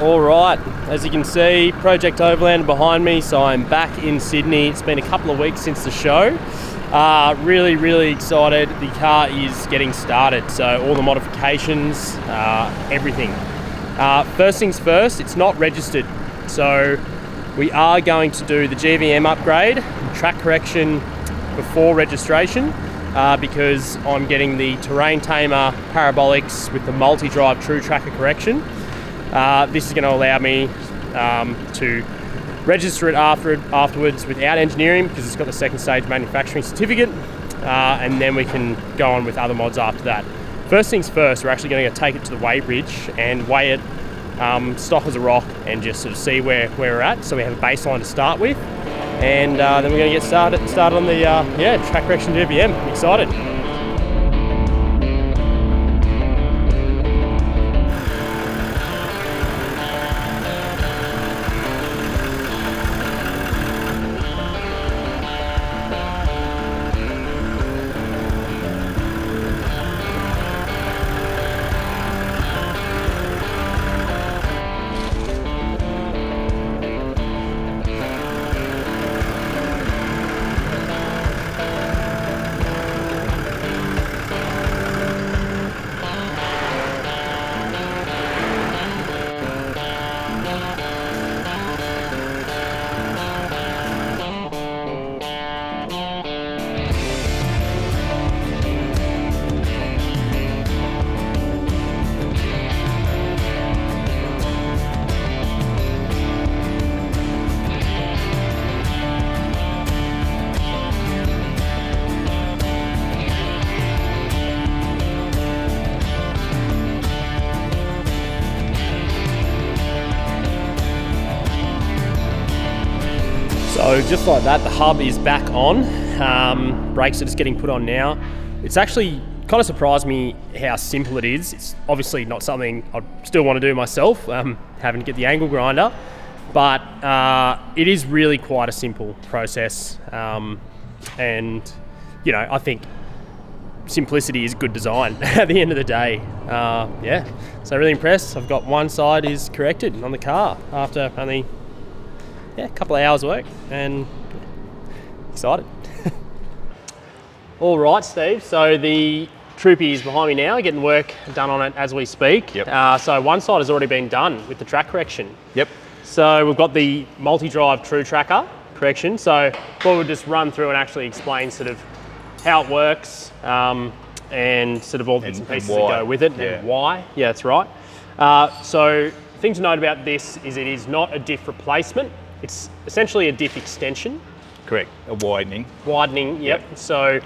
All right, as you can see, Project Overlander behind me, so I'm back in Sydney. It's been a couple of weeks since the show. Really, really excited. The car is getting started, so all the modifications, everything. First things first, it's not registered, so we are going to do the GVM upgrade, track correction before registration, because I'm getting the Terrain Tamer parabolics with the multi-drive True Tracker Correction. This is going to allow me to register it afterwards without engineering, because it's got the second stage manufacturing certificate, and then we can go on with other mods after that. First things first, we're actually going to take it to the weigh bridge and weigh it stock as a rock and just sort of see where we're at, so we have a baseline to start with, and then we're going to get started on the track correction GVM. Excited. So just like that, the hub is back on. Brakes are just getting put on now. It's actually kind of surprised me how simple it is. It's obviously not something I still want to do myself, having to get the angle grinder, but it is really quite a simple process. And you know, I think simplicity is good design at the end of the day. Yeah, so really impressed. I've got one side is corrected on the car after only a couple of hours work, and excited. All right, Steve, so the Troopy is behind me now, getting work done on it as we speak. Yep. So one side has already been done with the track correction. Yep. So we've got the multi-drive True Tracker correction. So we'll just run through and actually explain sort of how it works, and sort of all the bits and pieces that go with it, and why. Yeah, that's right. So the thing to note about this is it is not a diff replacement. It's essentially a diff extension. Correct, a widening. Widening, yep. So,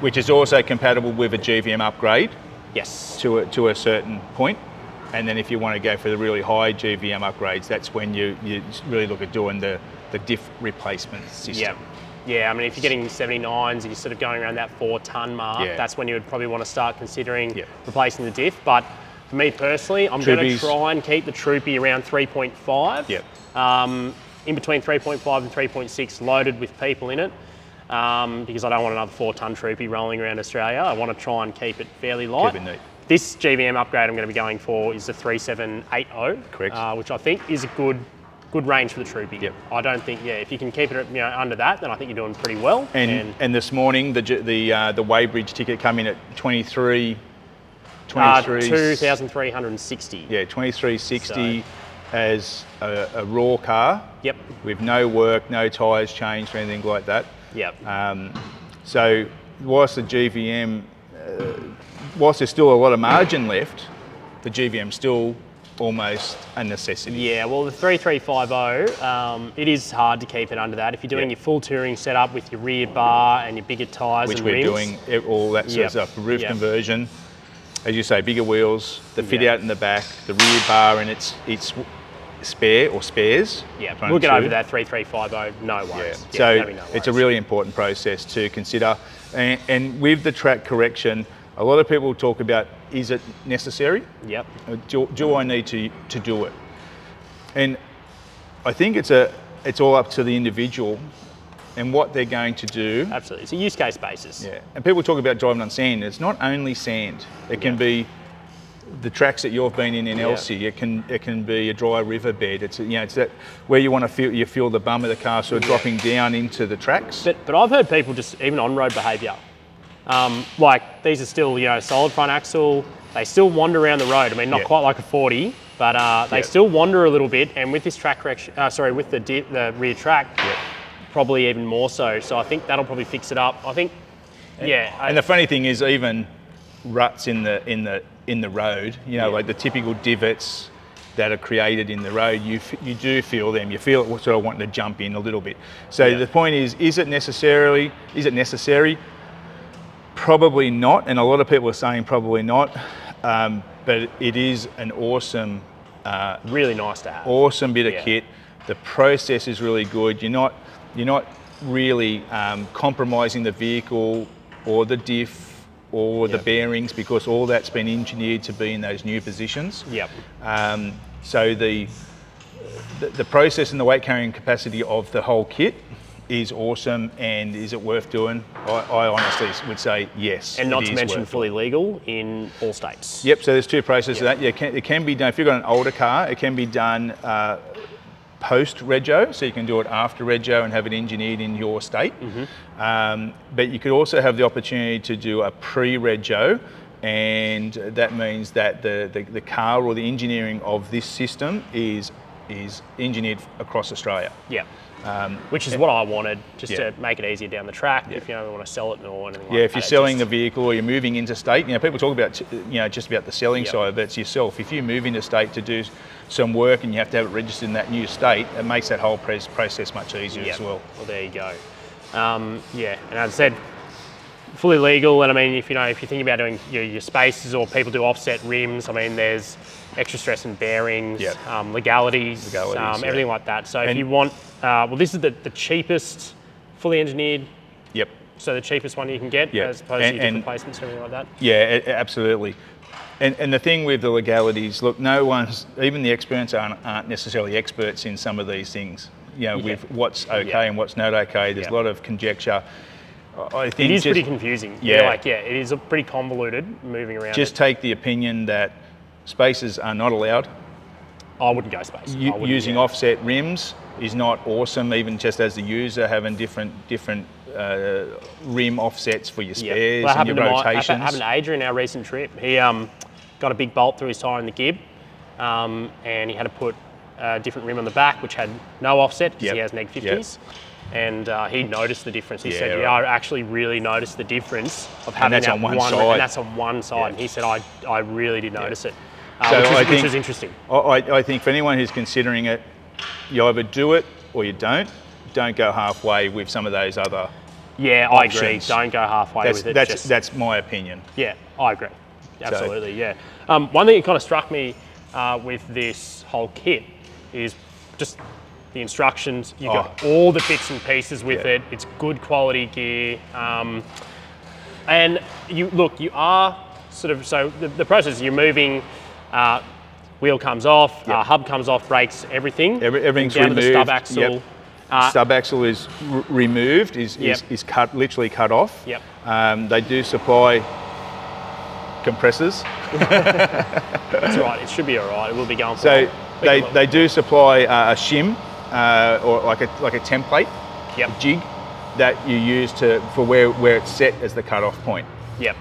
which is also compatible with a GVM upgrade. Yes. To a certain point. And then if you want to go for the really high GVM upgrades, that's when you really look at doing the diff replacement system. Yep. Yeah, I mean, if you're getting 79s and you're sort of going around that 4-ton mark, that's when you would probably want to start considering replacing the diff. But for me personally, I'm going to try and keep the Troopy around 3.5. Yep. In between 3.5 and 3.6 loaded with people in it, because I don't want another 4-ton Troopy rolling around Australia. I want to try and keep it fairly light. Keep it neat. This GVM upgrade I'm going to be going for is the 3780. Correct. Which I think is a good range for the Troopy. Yep. I don't think, if you can keep it under that, then I think you're doing pretty well. And this morning, the weighbridge ticket came in at 2,360. Yeah, 2,360. So, as a raw car, yep, with no work, no tyres changed or anything like that. Yep. So whilst the GVM, whilst there's still a lot of margin left, the GVM's still almost a necessity. Yeah, well the 3350, it is hard to keep it under that. If you're doing your full touring setup with your rear bar and your bigger tyres and rims. Which we're doing, all that sort of stuff, roof conversion. As you say, bigger wheels, the fit out in the back, the rear bar and its spare or spares. Yeah, we'll get over that 3350, no worries. Yeah. So no worries. It's a really important process to consider. And with the track correction, a lot of people talk about, is it necessary? Yep. Do I need to do it? And I think it's all up to the individual and what they're going to do. Absolutely, it's a use case basis. Yeah, and people talk about driving on sand. It's not only sand. It can be the tracks that you've been in Elsey, yeah. it can be a dry riverbed. It's, you know, it's that where you want to feel, you feel the bum of the car sort of dropping down into the tracks. But I've heard people just, even on-road behaviour, like these are still, you know, solid front axle, they still wander around the road. I mean, not quite like a 40, but they still wander a little bit. And with this track correction, sorry, with the rear track, probably even more so. So I think that'll probably fix it up. I think, and the funny thing is, even ruts in the road, you know, like the typical divots that are created in the road, you do feel them. You feel it sort of wanting to jump in a little bit. So the point is it necessary? Probably not, and a lot of people are saying probably not, but it is an awesome, really nice to have. Awesome bit of kit. The process is really good. You're not really compromising the vehicle or the diff or the bearings, because all that's been engineered to be in those new positions. Yep. So the process and the weight carrying capacity of the whole kit is awesome, and is it worth doing? I honestly would say yes. And not to mention fully legal in all states. Yep, so there's two processes of that. Yeah, it can be done, if you've got an older car, it can be done post-rego, so you can do it after rego and have it engineered in your state. Mm-hmm. But you could also have the opportunity to do a pre-rego, and that means that the car or the engineering of this system is engineered across Australia. Yeah. Which is what I wanted, just to make it easier down the track. If you don't want to sell it or anything like that. Yeah, if you're selling the vehicle or you're moving interstate, you know, people talk about, you know, just about the selling side, but it's yourself. If you move interstate to do some work and you have to have it registered in that new state, it makes that whole process much easier as well. Well, there you go. And as I said, fully legal. And I mean, if you think about doing your spaces, or people do offset rims, I mean, there's extra stress and bearings, legalities everything like that. So if you want, well, this is the cheapest fully engineered. Yep. So the cheapest one you can get, as opposed to your different placements and everything like that. Yeah, absolutely. And the thing with the legalities, look, no one's, even the experts aren't necessarily experts in some of these things. You know, with what's okay and what's not okay. There's a lot of conjecture. I think it is pretty confusing. Yeah. It is pretty convoluted moving around. Just take the opinion that spaces are not allowed. I wouldn't go space. Using offset rims is not awesome, even just as the user, having different rim offsets for your spares and your rotations. That happened to Adrian, our recent trip. He got a big bolt through his tyre in the gib, and he had to put a different rim on the back, which had no offset, because he has neg 50s. Yep. And he noticed the difference. He said, I actually really noticed the difference of having that one side. And that's on one side. And he said, I really did notice it, so which is interesting. I think for anyone who's considering it, you either do it or you don't. Don't go halfway with some of those other options. I agree. Don't go halfway with it. That's my opinion. Yeah, I agree. Absolutely, one thing that kind of struck me with this whole kit is just the instructions. You got all the bits and pieces with it. It's good quality gear, and you are sort of, so the process, you're moving, wheel comes off, hub comes off, brakes, everything's down removed. To the stub axle. Yep. Stub axle is removed. Is cut, literally cut off. Yep. They do supply compressors. That's right. It should be all right. It will be going. So they do supply a shim. Or like a template, a jig that you use for where it's set as the cutoff point. Yep.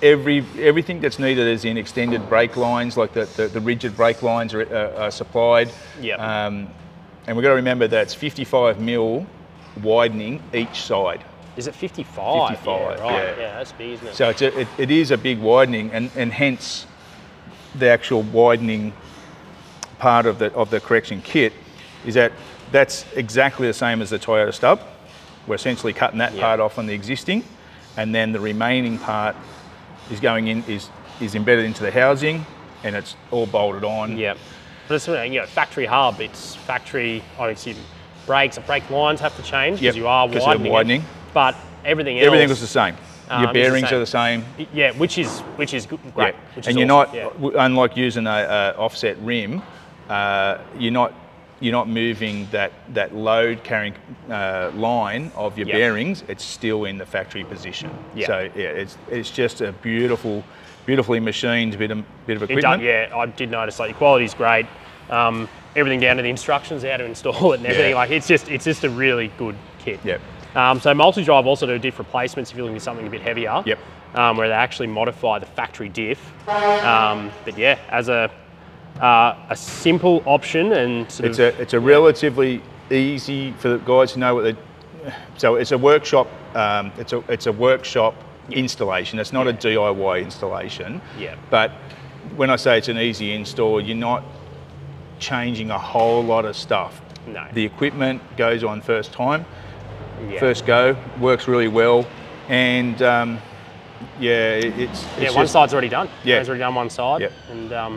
Everything that's needed is in extended brake lines, like the rigid brake lines are supplied. Yep. And we've got to remember that's 55 mil widening each side. Is it 55? 55. Yeah, right. Yeah, that's big, isn't it? So it is a big widening, and hence the actual widening part of the correction kit is that's exactly the same as the Toyota stub. We're essentially cutting that part off on the existing, and then the remaining part is going in, is embedded into the housing, and it's all bolted on. Yeah, but it's, you know, factory hub. It's factory. Brakes and brake lines have to change because you are widening. But everything was the same. Your bearings are the same. Yeah, which is great. Yeah. Unlike using a offset rim, you're not moving that load carrying line of your bearings. It's still in the factory position. Yeah. So it's just a beautiful beautifully machined bit of equipment. Yeah, I did notice, like, your quality's great. Everything down to the instructions, how to install it and everything. Yeah. Like, it's just a really good kit. Yep. So multi-drive also do diff replacements if you're looking for something a bit heavier. Yep. Where they actually modify the factory diff. But yeah, as a simple option, and sort of, it's a relatively easy for the guys to know what they. So it's a workshop. It's a workshop installation. It's not a DIY installation. Yeah. But when I say it's an easy install, you're not changing a whole lot of stuff. No. The equipment goes on first time. Yeah. First go, works really well, and it's one side's already done. Yeah, it's already done one side. Yep. And I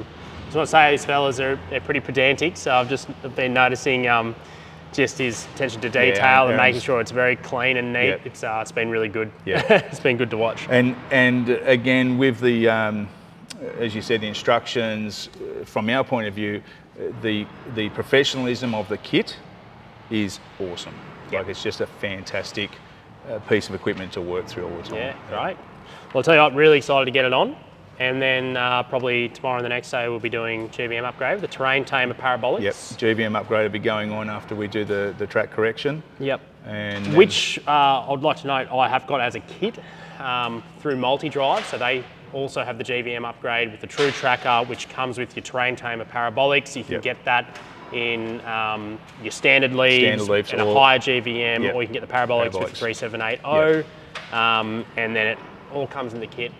was going to say, these fellas are pretty pedantic, so I've just been noticing just his attention to detail and making sure it's very clean and neat. Yep. It's been really good. Yeah, it's been good to watch. And again, with the as you said, the instructions from our point of view, the professionalism of the kit is awesome. Yep. Like, it's just a fantastic piece of equipment to work through all the time. Yeah, right. Well, I'll tell you what, I'm really excited to get it on. And then probably tomorrow and the next day we'll be doing GVM upgrade, the Terrain Tamer Parabolics. Yep, GVM upgrade will be going on after we do the track correction. Yep. And which I'd like to note, I have got as a kit through multi-drive. So they also have the GVM upgrade with the True Tracker, which comes with your Terrain Tamer Parabolics. You can get that in your standard leaves, and a higher GVM, or you can get the Parabolics with the 3780. Yep. And then it all comes in the kit.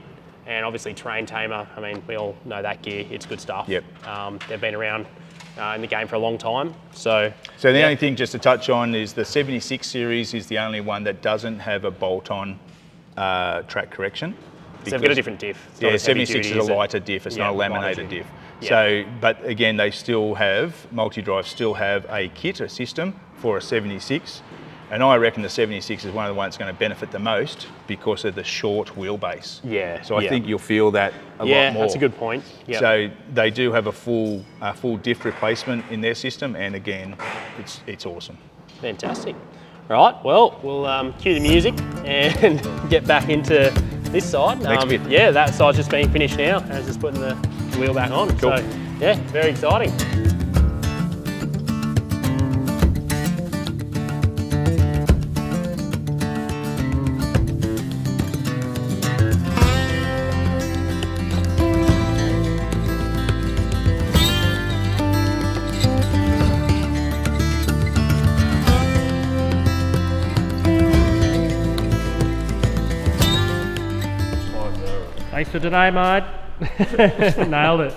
And obviously Terrain Tamer, I mean, we all know that gear, it's good stuff. Yep. They've been around in the game for a long time, so. So the only thing just to touch on is the 76 series is the only one that doesn't have a bolt-on track correction. So they've got a different diff. It's 76 is a lighter diff, it's not a laminated diff. Yep. So, but again, they still have, multi-drive still have a kit, a system for a 76. And I reckon the 76 is one of the ones that's going to benefit the most because of the short wheelbase. Yeah. So I think you'll feel that a lot more. Yeah, that's a good point. Yep. So they do have a full diff replacement in their system, and again, it's awesome. Fantastic. All right. Well, we'll cue the music and get back into this side. Next bit. Yeah, that side's just being finished now, and it's just putting the wheel back on. Cool. So yeah, very exciting. For today, mate. Nailed it.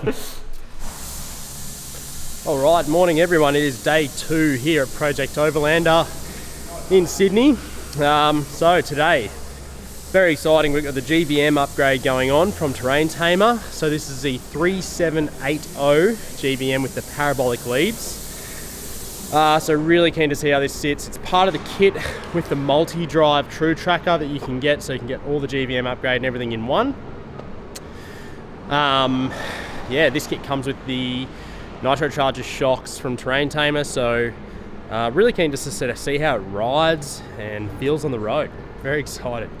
All right, morning everyone. It is day two here at Project Overlander in Sydney. So today, very exciting. We've got the GVM upgrade going on from Terrain Tamer. So this is the 3780 GVM with the parabolic leads. So really keen to see how this sits. It's part of the kit with the multi-drive True Tracker that you can get. So you can get all the GVM upgrade and everything in one. Yeah, this kit comes with the Nitro Charger shocks from Terrain Tamer, so really keen just to sort of see how it rides and feels on the road. Very excited.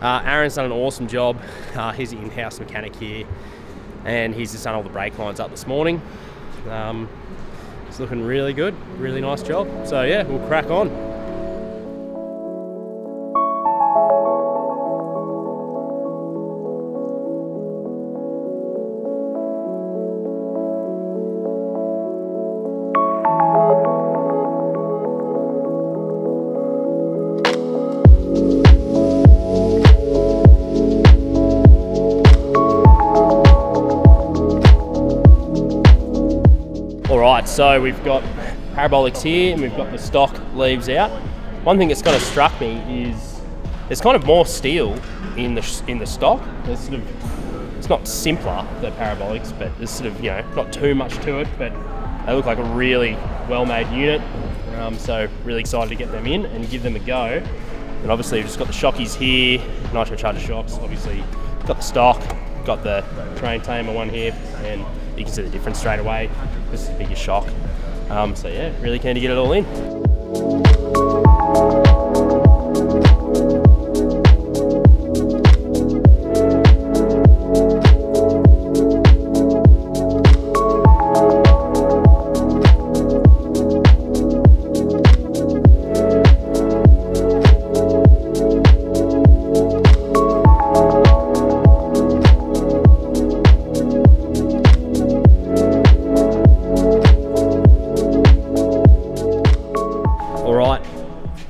Aaron's done an awesome job. He's the in-house mechanic here, and he's just done all the brake lines up this morning. It's looking really good, really nice job. So yeah, we'll crack on. So we've got parabolics here and we've got the stock leaves out. One thing that's kind of struck me is there's kind of more steel in the stock. There's sort of, it's not simpler, the parabolics, but there's sort of, you know, not too much to it, but they look like a really well-made unit. So really excited to get them in and give them a go. And obviously we've just got the shockies here, Nitro Charger shocks, obviously got the stock, got the Terrain Tamer one here, and you can see the difference straight away. This is the biggest shock. So yeah, really keen to get it all in.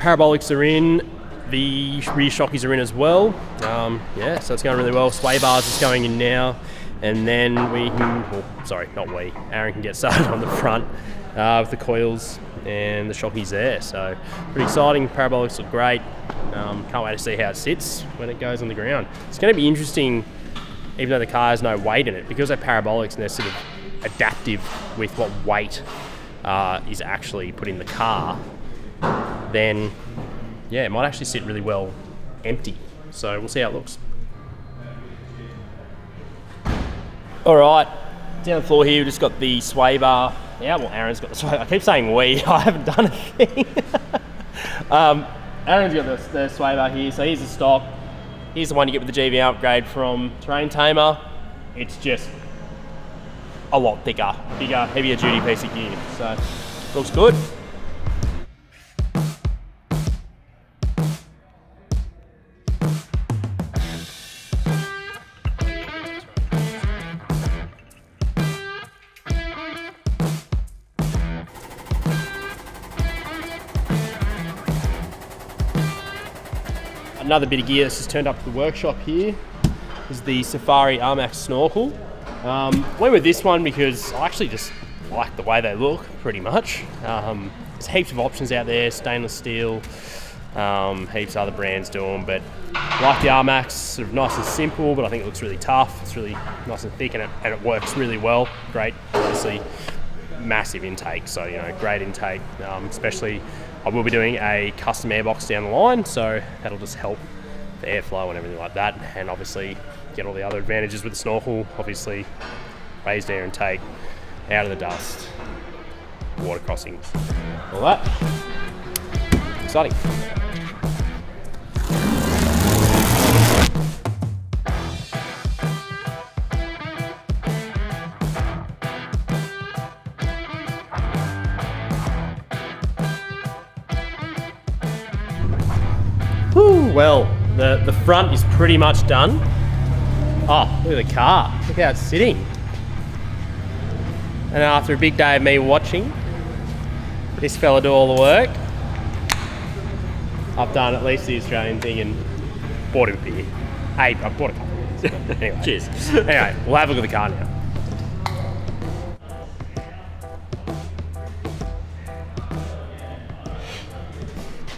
parabolics are in, the rear shockies are in as well. Yeah, so it's going really well. Sway bars is going in now, and then we can, well, sorry, not we, Aaron can get started on the front with the coils and the shockies there. So pretty exciting, parabolics look great. Can't wait to see how it sits when it goes on the ground. It's going to be interesting, even though the car has no weight in it, because they're parabolics and they're sort of adaptive with what weight is actually put in the car, then yeah, it might actually sit really well empty. So we'll see how it looks. All right, down the floor here, we've just got the sway bar. Yeah, well, Aaron's got the sway bar. I keep saying we, I haven't done a thing. Aaron's got the sway bar here. So here's the stock. Here's the one you get with the GVM upgrade from Terrain Tamer. It's just a lot thicker, bigger, heavier duty piece of gear. So looks good. Another bit of gear that's just turned up to the workshop here is the Safari RMAX snorkel. Went with this one because I actually just like the way they look, pretty much. There's heaps of options out there, stainless steel, heaps of other brands do them, but I like the RMAX, sort of nice and simple, but I think it looks really tough. It's really nice and thick, and it works really well. Great, obviously, massive intake, so you know, great intake, especially. I will be doing a custom airbox down the line, so that'll just help the airflow and everything like that, and obviously get all the other advantages with the snorkel, obviously raised air intake, out of the dust, water crossings, all that. Exciting. Well, the front is pretty much done. Oh, look at the car. Look how it's sitting. And after a big day of me watching this fella do all the work, I've done at least the Australian thing and bought him a beer. Hey, I bought a couple. Anyway, cheers. Anyway, we'll have a look at the car now.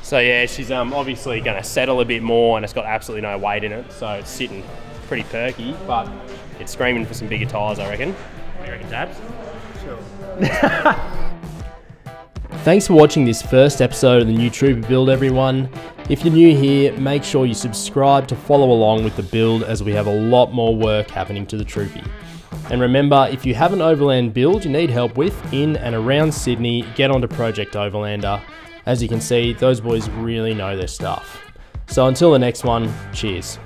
So yeah, she's obviously going to settle a bit more, and it's got absolutely no weight in it, so it's sitting pretty perky, but it's screaming for some bigger tyres, I reckon. What do you reckon, Tabs? Sure. Thanks for watching this first episode of the new Troopy build, everyone. If you're new here, make sure you subscribe to follow along with the build, as we have a lot more work happening to the Troopy. And remember, if you have an Overland build you need help with in and around Sydney, get onto Project Overlander. As you can see, those boys really know their stuff. So until the next one, cheers.